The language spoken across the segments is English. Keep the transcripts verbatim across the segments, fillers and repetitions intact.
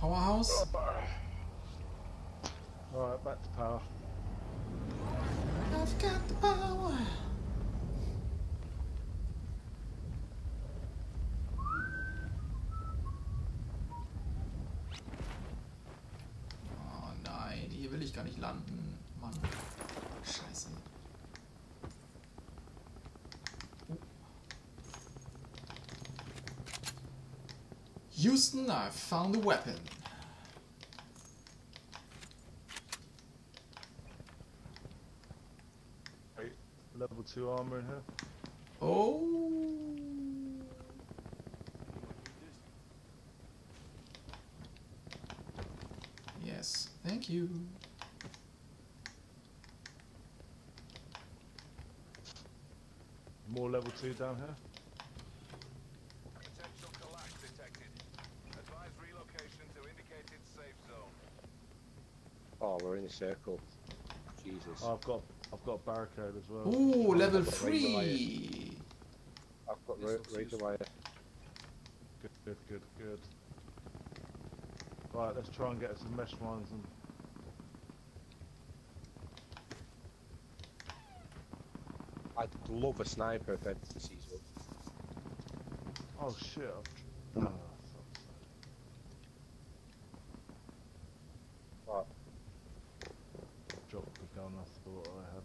Powerhouse? Alright, back to power. I've got the power. Oh nein, hier will ich gar nicht landen. Mann. Scheiße. Houston, I found a weapon. Level two armor in here. Oh. Yes, thank you. More level two down here. Potential collapse detected. Advise relocation to indicated safe zone. Oh, we're in a circle. Jesus. Oh, I've got. I've got a barricade as well. Ooh, level three! I've got razor wire. Good, good, good, good. Right, let's try and get some mesh ones and... I'd love a sniper if I'd seize one. Oh shit, I've... Oh, what? Dropped the gun, I thought I had.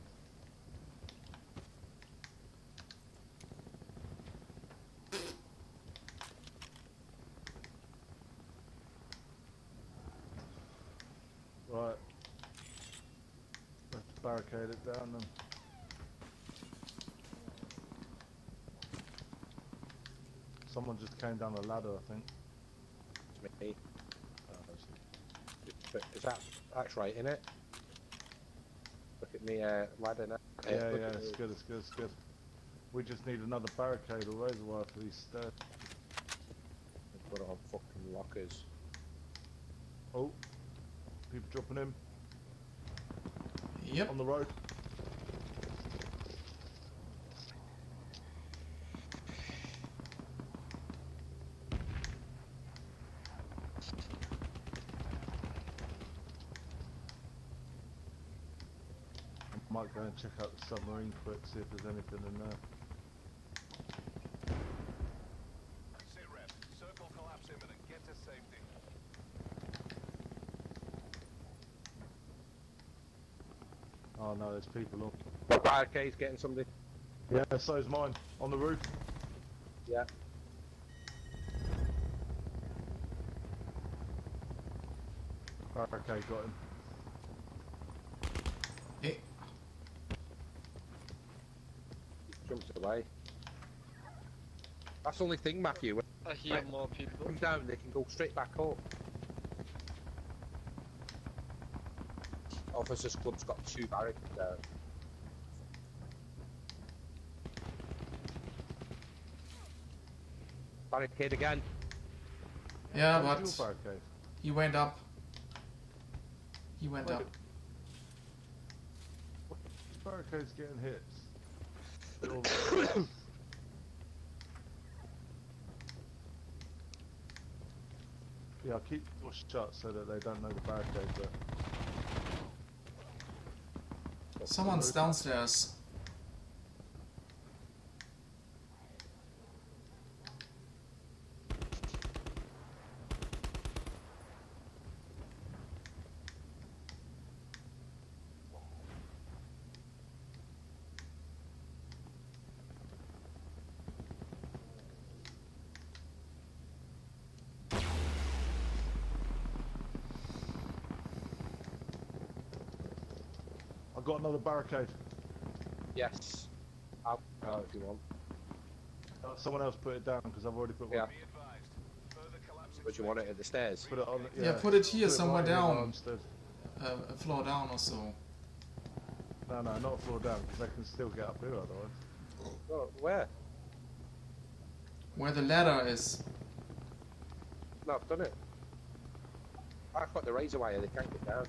Right. Let's barricade it down then. Someone just came down the ladder, I think. It's me. Oh, is that... that's right, innit? Look at me uh, ladder now. Yeah, yeah, yeah, it's good, it's good, it's good. We just need another barricade or razor wire for these stairs. We've got it on fucking lockers. Oh, people dropping in. Yep. On the road. Might go and check out the submarine quick, see if there's anything in there. That's it, Rep. Circle collapse imminent. Get to safety. Oh no, there's people up. The barricade's getting somebody. Yeah, so's mine. On the roof. Yeah. Barricade got him. Away. That's the only thing, Matthew. When I hear right, more people come down, they can go straight back up. Officers Club's got two barracks down. Barricade again. Yeah, yeah but he went up. He went Wait. up. These barricades getting hit. Yeah, I'll keep the door shut so that they don't know the barricade, but... Someone's downstairs. I've got another barricade. Yes. I'll go if you want. Someone else put it down because I've already put one. Yeah. But you want it at the stairs? Put it on, yeah. yeah, put it here, put it somewhere right down. Uh, a floor down or so. No, no, not a floor down because I can still get up here otherwise. Well, where? Where the ladder is. No, I've done it. I've got the razor wire, they can't get down.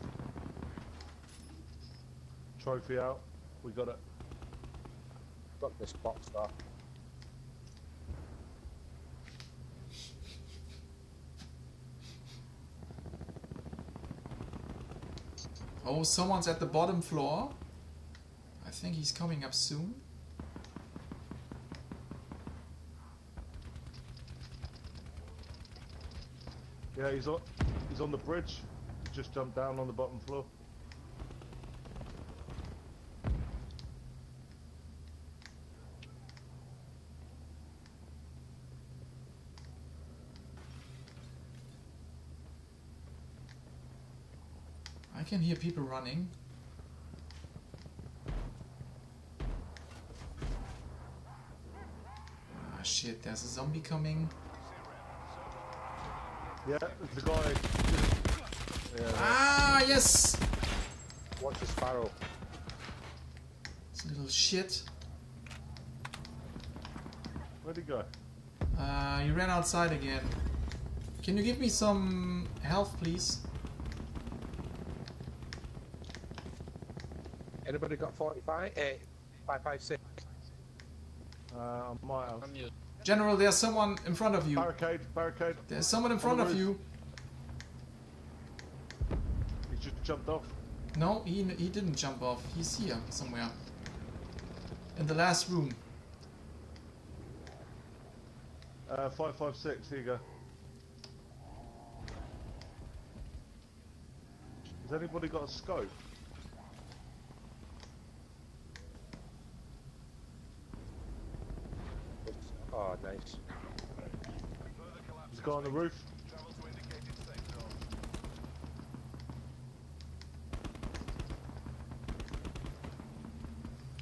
Trophy out, we got it. Got this box there. Oh, someone's at the bottom floor. I think he's coming up soon. Yeah, he's on, he's on the bridge. He just jumped down on the bottom floor. I can hear people running. Ah shit, there's a zombie coming. Yeah, the guy. Yeah, ah, right. Yes! Watch the sparrow. This little shit. Where'd he go? Uh, he ran outside again. Can you give me some health, please? Anybody got forty-five? Eh, five five six. Uh, I might have. General, there's someone in front of you. Barricade, barricade. There's someone in front of you. He just jumped off. No, he, he didn't jump off. He's here somewhere. In the last room. Uh, five five six, here you go. Has anybody got a scope? Oh, nice. He's got on the roof.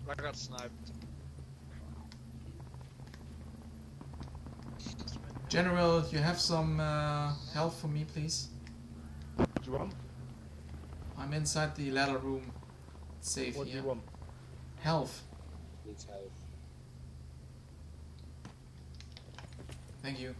I got sniped. General, you have some uh, help for me, please? What do you want? I'm inside the ladder room. It's safe what here. What do you want? Health. Needs health. Thank you.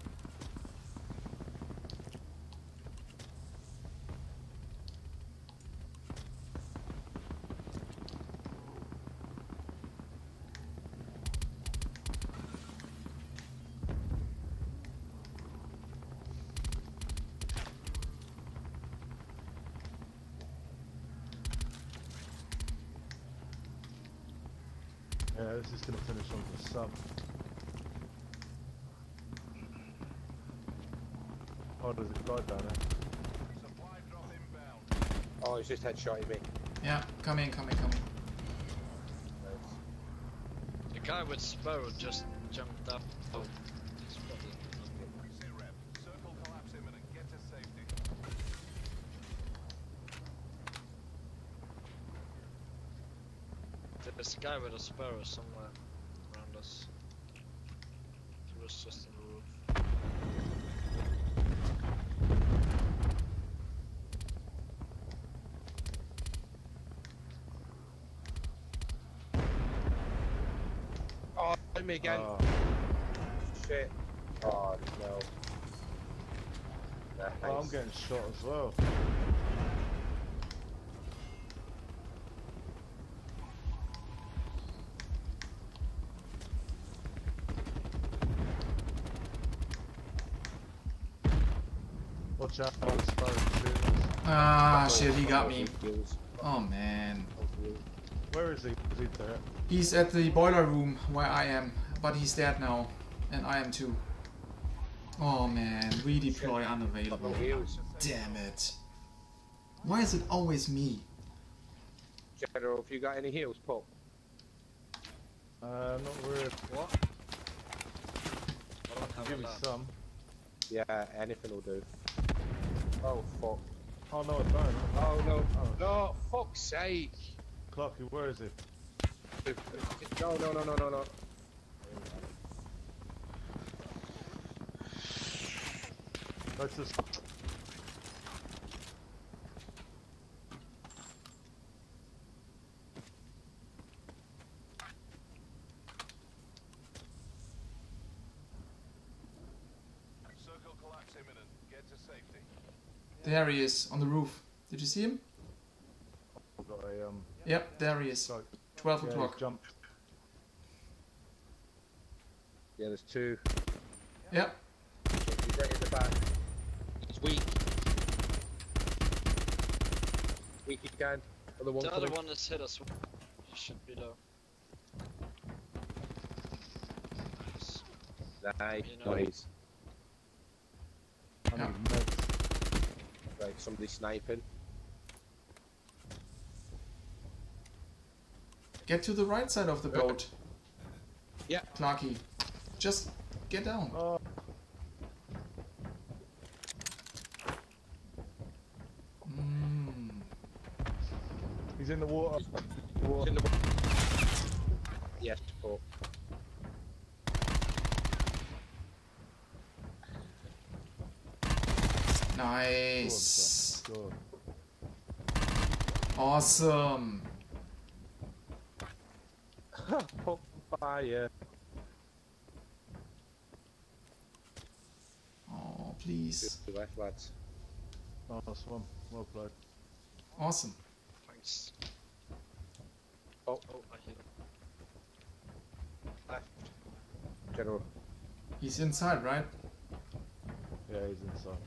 Yeah, this is gonna finish on the sub. Oh, there's a guy down there. Oh, he's just headshotting me. Yeah, come in, come in, come in. The guy with Sparrow just jumped up. Oh. Circle collapse him and get to safety. There's a guy with a Sparrow somewhere around us. He was just in the roof. Me again. Oh. Shit. Oh no. Nice. Oh, I'm getting shot as well. Watch out! Ah, shit! He got me. Oh man. Where is he? Is he there? He's at the boiler room where I am, but he's dead now, and I am too. Oh man, redeploy unavailable. Damn it. Why is it always me? General, if you got any heals, Paul? Uh, I'm not worried. What? I don't have give me some. Yeah, anything will do. Oh, fuck. Oh no, I don't. Oh no. Oh. No, fuck's sake. Clarky, where is it? No, no, no, no, no, no. That's just... Circle collapse imminent. Get to safety. There he is, on the roof. Did you see him? I've got a, um... Yep, there he is. Sorry. twelve yeah, o'clock. Jump. Yeah, there's two. Yep. He's right in the back. He's weak. Weak again. Other one the other coming. One has hit us. He should be low. Nice. Nice. You know. Nice. Yeah. Right, somebody sniping. Get to the right side of the boat. Yeah. Clarky. Just get down. Oh. Mm. He's in the water. The water. He's in the water. Yes, Paul. Nice. Good, good. Awesome. Fire. Oh, please. Left, lads. Nice one. Well played. Awesome. Thanks. Oh, oh, I hit him. Left. General. He's inside, right? Yeah, he's inside.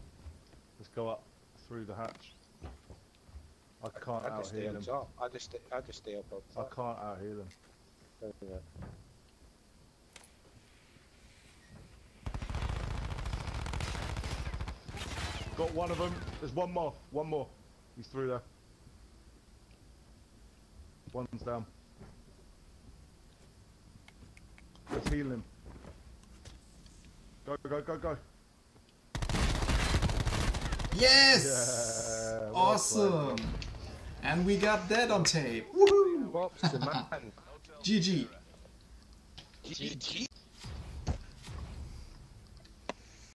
Let's go up through the hatch. I can't out hear them. I just, I just stay up. I can't out hear them. Yeah. Got one of them. There's one more. One more. He's through there. One's down. Let's heal him. Go, go, go, go. Yes! Yeah, awesome! And we got that on tape. Woohoo! G G. G G.